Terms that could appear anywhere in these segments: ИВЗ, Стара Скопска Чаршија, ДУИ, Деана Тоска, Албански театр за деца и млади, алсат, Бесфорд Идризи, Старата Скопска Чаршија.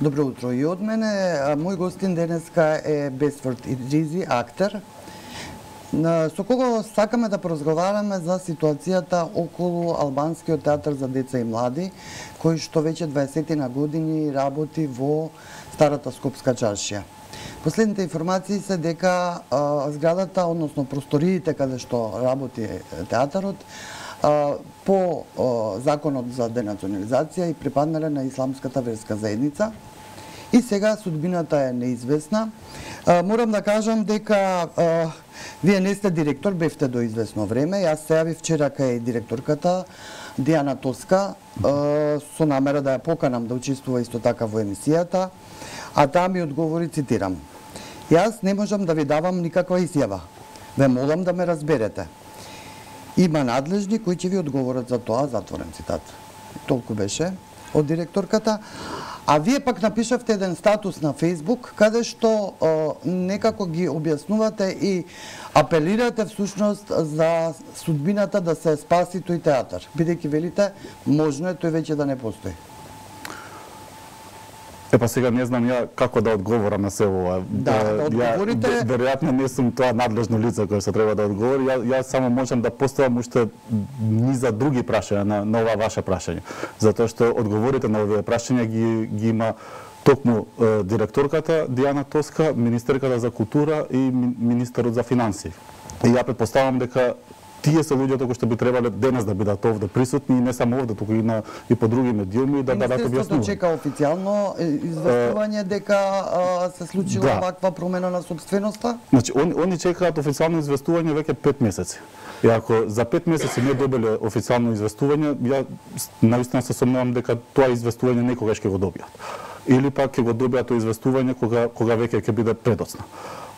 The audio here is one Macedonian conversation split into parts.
Добро утро и од мене. Мој гостин денеска е Бесфорд Идризи, актер, со кого сакаме да поразговараме за ситуацијата околу Албанскиот театар за деца и млади, кој што веќе 20-тина години работи во Старата Скопска Чаршија. Последните информации се дека зградата, односно просториите каде што работи театарот, по законот за денационализација и припаднале на исламската верска заедница. И сега судбината е неизвестна. Морам да кажам дека вие не сте директор, бевте до известно време. Јас се јавив вчера кај директорката Деана Тоска со намера да ја поканам да учествува исто така во емисијата, а таа ми одговори, цитирам: "Јас не можам да ви давам никаква изјава. Ве молам да ме разберете. Има надлежни кои ќе ви одговорат за тоа", затворен цитат. Толку беше од директорката. А вие пак напишавте еден статус на Facebook, каде што некако ги објаснувате и апелирате всушност за судбината да се спаси тој театар, бидејќи велите, можно е тој веќе да не постои. Па сега не знам ја како да одговорам на се ова. Да, одговорите... Веројатно не сум тоа надлежно лице кое што треба да одговори. Ја само можам да поставам уште низа други прашања на ова ваше прашање. Затоа што одговорите на овие прашања ги има токму директорката Деана Тоска, министерката за култура и министерот за финансии. И ја предпоставам дека тие се луѓето кои што би требале денес да бидат овде присутни, не само овде, туку и по други медиуми, да дадат објаснување. Министерството чека официјално известување дека се случила ваква промена на собственоста? Значи, они чекаат официјално известување веќе 5 месеци. И ако за 5 месеци не добиле официјално известување, ја наистина се сомневам дека тоа известување некогаш ќе го добијат. Или пак ќе го добијат тоа известување кога веќе ќе биде предоцна.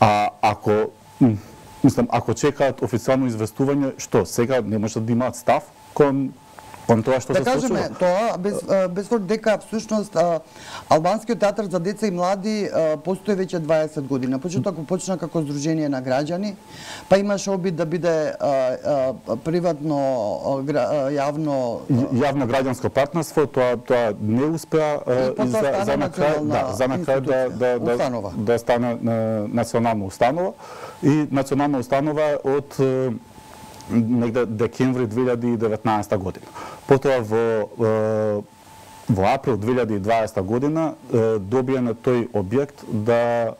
А ако ако чекаат официјално известување, што сега не можат да имаат став кон тоа што се случува? Да кажеме, тоа без форт дека всушност Албанскиот театар за деца и млади постои веќе 20 години. На почетокот почна како здружение на граѓани, па имаше обид да биде приватно јавно граѓанско партнерство, тоа не успеа за на крај да стане национална установа. И национална установа од негде декември 2019 година. Потоа во април 2020 година добија на тој објект да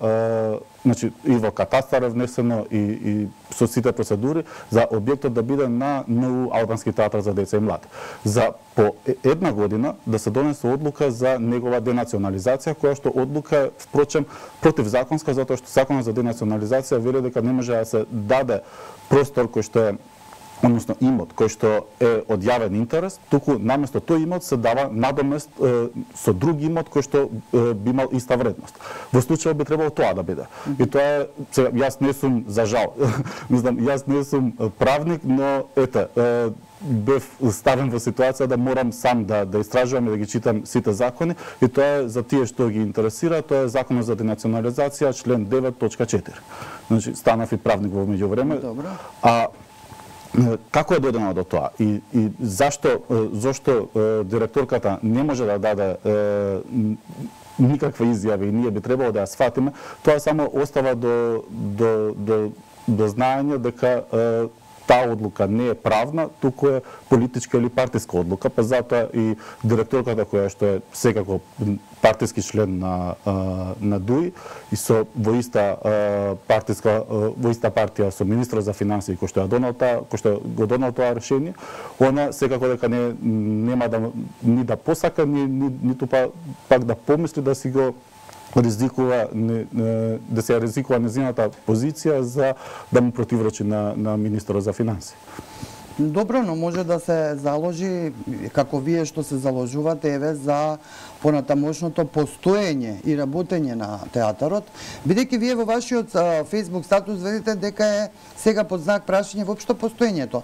значи и во катастар е внесено и со сите процедури за објектот да биде на НУ Албански театар за деца и млади. За по една година да се донесе одлука за негова денационализација, која што одлука е впрочем противзаконска, затоа што законот за денационализација вели дека не може да се даде простор кој што е, односно имот кој што е од јавен интерес, туку наместо тој имот се дава надомест со друг имот кој што би имал иста вредност. Во случајот би требало тоа да биде. И тоа е, јас не сум, за жал, јас не сум правник, но ете, бев ставен во ситуација да морам сам да истражувам и да ги читам сите закони, и тоа е за тие што ги интересира, тоа е законот за денационализација, член 9.4. Значи, станав и правник во меѓувреме. А како е додено до тоа и зошто директорката не може да даде никаква изјава и ние би требало да ја сфатиме, тоа само остава до знаење дека таа одлука не е правна, туку е политичка или партиска одлука, па затоа и директорката која што е секако партиски член на ДУИ и со во иста партија со министрот за финансии кој што го донел тоа решение, она секако дека нема да ни да посака ниту пак да помисли да си го ризикува, да се ризикува незината позиција за да му противречи на министерот за финансии. Добро, но може да се заложи, како вие што се заложувате, еве за понатамошното постоење и работење на театарот, бидејќи вие во вашиот Facebook статус велите дека е сега под знак прашање воопшто постоењето.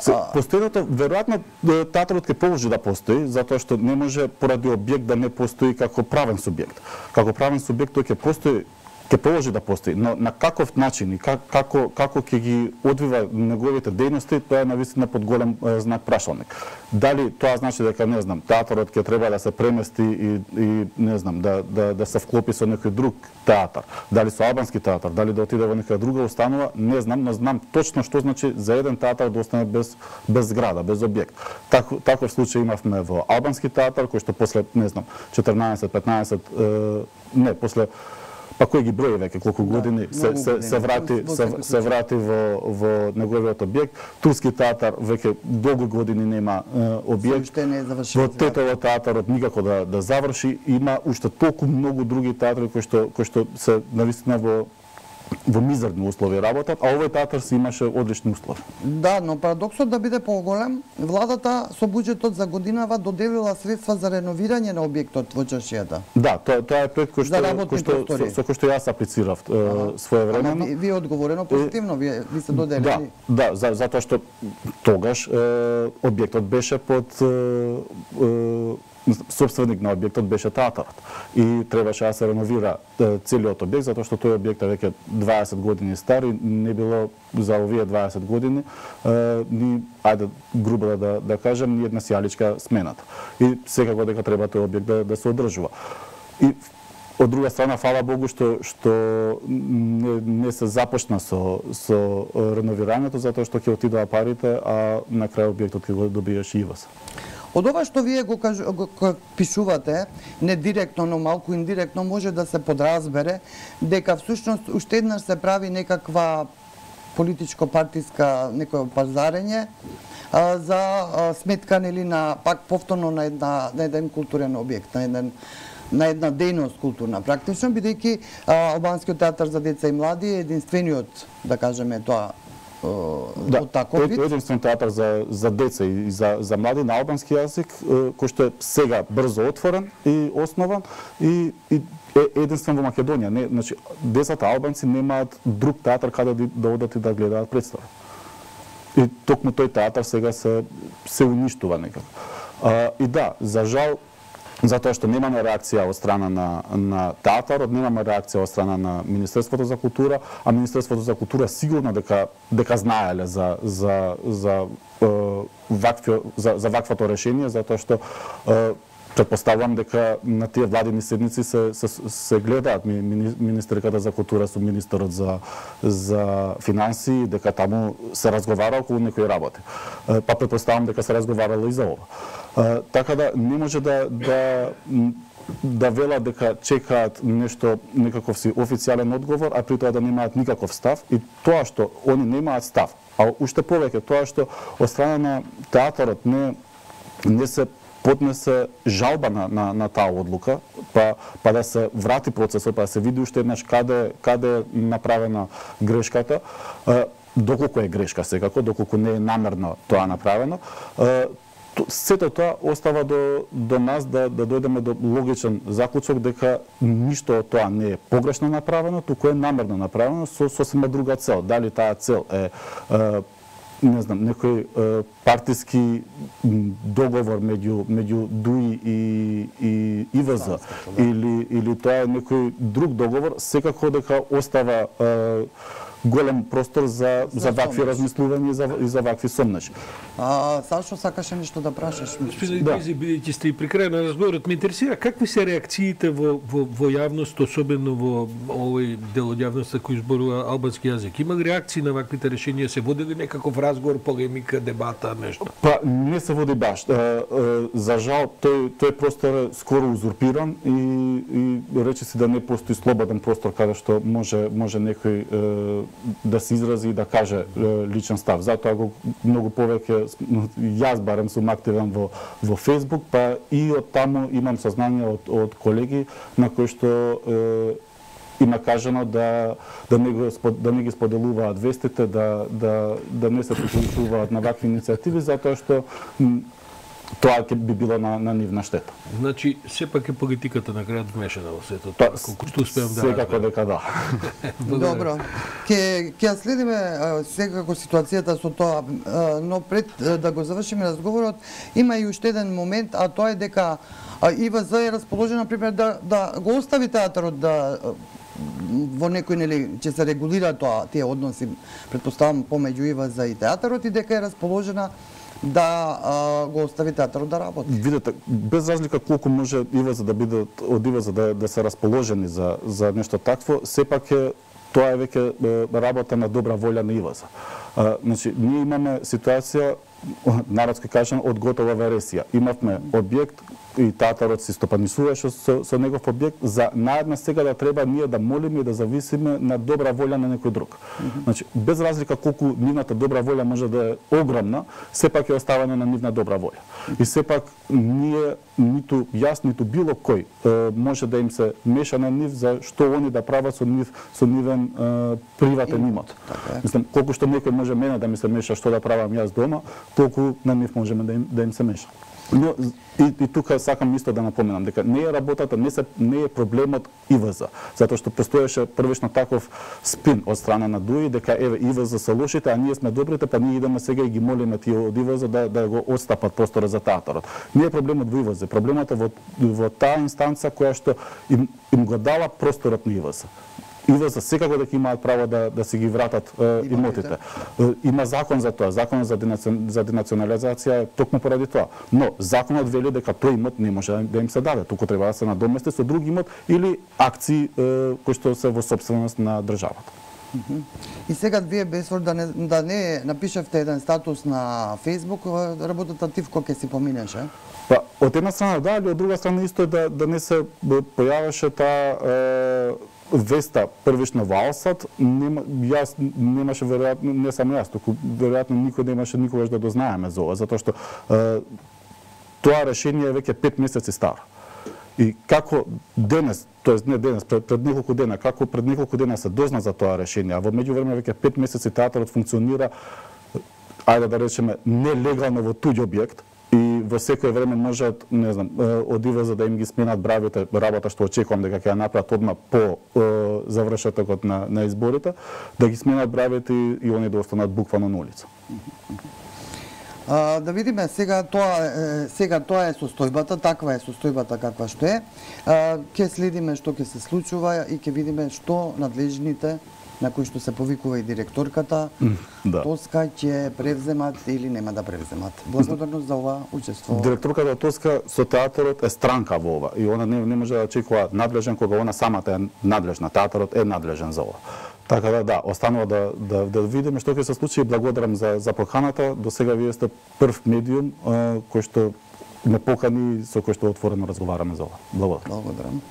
Постојното, веројатно, театарот ќе продолжи да постои, затоа што не може поради објект да не постои како правен субјект. Како правен субјект тој ќе постои ќе положи да постои, но на каков начин и како ќе ги одвива неговите дејности, тоа е навистина под голем знак прашалник. Дали тоа значи дека не знам, театарот ќе треба да се премести и не знам, да се вклопи со некој друг театар, дали со албански театар, дали да отиде во некоја друга установа, не знам, но знам точно што значи за еден театар да остане без зграда, без објект. Таков случај имавме во албански театар кој што после не знам 14-15 после па кој ги брои веќе колку години се врати во неговиот објект. Турски театар веќе долго години нема објект. Во Тетово театарот никако да заврши, има уште толку многу други театри кои што се навистина во мизерни услови работат, а овој театар си имаше одлични услови. Да, но парадоксот да биде поголем, владата со буџетот за годинава доделила средства за реновирање на објектот во Чаршијата. Да, тоа е проект со кој што јас аплицирав своевремено. Ама ви е одговорено позитивно, ви се доделени. Да, затоа што тогаш објектот беше под собственик на објектот беше театарот и требаше да се реновира целиот објект, затоа што тој објект е веќе 20 години стар и не било за овие 20 години ни, ајде грубо да кажам, ни една сијаличка смената. И секако дека треба тој објект да се одржува. И од друга страна, фала Богу што не се започна со реновирањето, затоа што ќе отидоа парите, а на крај објектот ќе го добиеше ИВЗ. Од ова што вие го пишувате, не директно, но малку индиректно, може да се подразбере дека всушност уште еднаш се прави некаква политичко-партиска некој пазарење за сметка нели на пак повторно на еден културен објект, на една дејност културна практично, бидејќи албанскиот театар за деца и млади е единствениот, да кажеме тоа, да, тој е единствен театар за деца и за млади на албански јазик, кој што е сега брзо отворен и основан и е единствен во Македонија. Не, значи, децата албанци немаат друг театар каде да одат и да гледаат представа. И токму тој театар сега се уништува некако. И да, за жал, затоа што немаме реакција од страна на театарот, немаме реакција од страна на Министерството за култура, а Министерството за култура сигурно дека знаеле за ваквото решение, затоа што предпоставувам дека на тие владини седници се гледаат министерката за култура со министерот за финансии, дека таму се разговара околу некои работи. Па предпоставувам дека се разговарало и за ова. Така да не може да велат дека чекаат нешто, некаков си официјален одговор, а при тоа да немаат никаков став, и тоа што они немаат став, а уште повеќе тоа што од страна на театарот не се поднесе жалба на таа одлука, па да се врати процесот, па да се види уште еднаш каде е направена грешката, доколку е грешка секако, доколку не е намерно тоа направено. Сето тоа остава до нас да дојдеме до логичен заклучок дека ништо од тоа не е погрешно направено, туку е намерно направено со сосема друга цел. Дали таа цел е не знам, некој партиски договор меѓу ДУИ и ИВЗ, или тоа е некој друг договор, секако дека остава голем простор за вакви размислувања и за вакви сомнеши. Сашо, сакаше нешто да прашаш? Бидејќи сте и при крај на разговорот, ме интересира какви се реакциите во јавност, особено во овој дел од јавноста кој зборува албански јазик. Има ли реакции на ваквите решенија? Се води ли некаков разговор, полемика, дебата, нешто? Па не се води баш. За жал, тој простор е скоро узурпиран и рече си да не постои слободен простор каде што може некој да се изрази и да каже личен став. Затоа го многу повеќе јас барем сум активен во Facebook, па и од таму имам сознание од колеги на кои што има кажано да не ги споделуваат вестите, да не се приклучуваат на вакви иницијативи, затоа што тоа ќе би било на нивна штета. Значи, сепак е политиката на крајот вмешана во сето тоа, колку што успеам да... Секако дека да. Добро. Ќе следиме секако ситуацијата со тоа, но пред да го завршиме разговорот, има и уште еден момент, а тоа е дека ИВЗ е расположена, например, да го остави театарот да во некој, нели, ќе се регулира тоа, тие односи, претпоставам, помеѓу ИВЗ и театарот, и дека е расположена да го остави театарот да работи. Видете, без разлика колку може ИВЗ да биде од ИВЗ да се расположени за нешто такво, сепак е тоа е веќе работа на добра волја на ИВЗ. Значи, ние имаме ситуација, народски кажан, од готова вересија. Имавме објект и театарот се стопанисуваше со негов објект, за наедна сега да треба ние да молиме и да зависиме на добра волја на некој друг. Значи, без разлика колку нивната добра волја може да е огромна, сепак е оставање на нивна добра волја. И сепак ние, ниту јас, ниту било кој може да им се меша на нив за што они да прават со нивен приватен имот. Мислам, колку што некој може мене да ми се меша што да правам јас дома, толку на нив можеме да им се меша. Но и тука сакам исто да напоменам дека не е работата, не е проблемот ИВЗ, затоа што постоеше првично таков спин од страна на ДУИ дека еве ИВЗ се лошите, а ние сме добрите, па ние идеме сега и ги молиме тие од ИВЗ да го отстапат просторот за театарот. Не е проблемот во ИВЗ, проблемот е во таа инстанца која што им го дала просторот на ИВЗ. ИВЗ секако дека имаат право да си ги вратат имотите. Има закон за тоа, законот за денационализација токму поради тоа. Но законот вели дека тој имот не може да им се даде, туку треба да се надомести со друг имот или акции кои што се во собственост на државата. И сега вие, Бесфорд, да не напишавте еден статус на Facebook, работата тивко ќе си поминеше? Па, од една страна да, или од друга страна исто да не се појавеше таа веста првично во алсат, јас немаше веројатно, не само јас, туку веројатно никој немаше никогаш да дознаеме за ова, затоа што тоа решение е веќе 5 месеци старо. И како денес, тоест не денес, пред неколку дена, како пред неколку дена се дозна за тоа решение, а во меѓувреме веќе 5 месеци театарот функционира, ајде да речеме, нелегално во туѓ објект, и во секое време можат, не знам, од ИВЗ да им ги сменат бравите, работа што очекувам дека ќе ја направат одма по завршетокот на изборите, да ги сменат бравите и они да останат буквално на улица. Да видиме сега тоа е состојбата, таква е состојбата каква што е. Ќе следиме што ќе се случува и ќе видиме што надлежните, на кои што се повикува и директорката, Тоска, ќе превземат или нема да превземат. Благодарност за ова учество. Директорката Тоска со театарот е странка во ова и она не може да очекува надлежен кога она самата е надлежна. Театарот е надлежен за ова. Така да, останува да видиме што ќе се случи и благодарам за поканата. До сега вие сте прв медиум кој што ме покани, со кој што отворено разговараме за ова. Благодарам.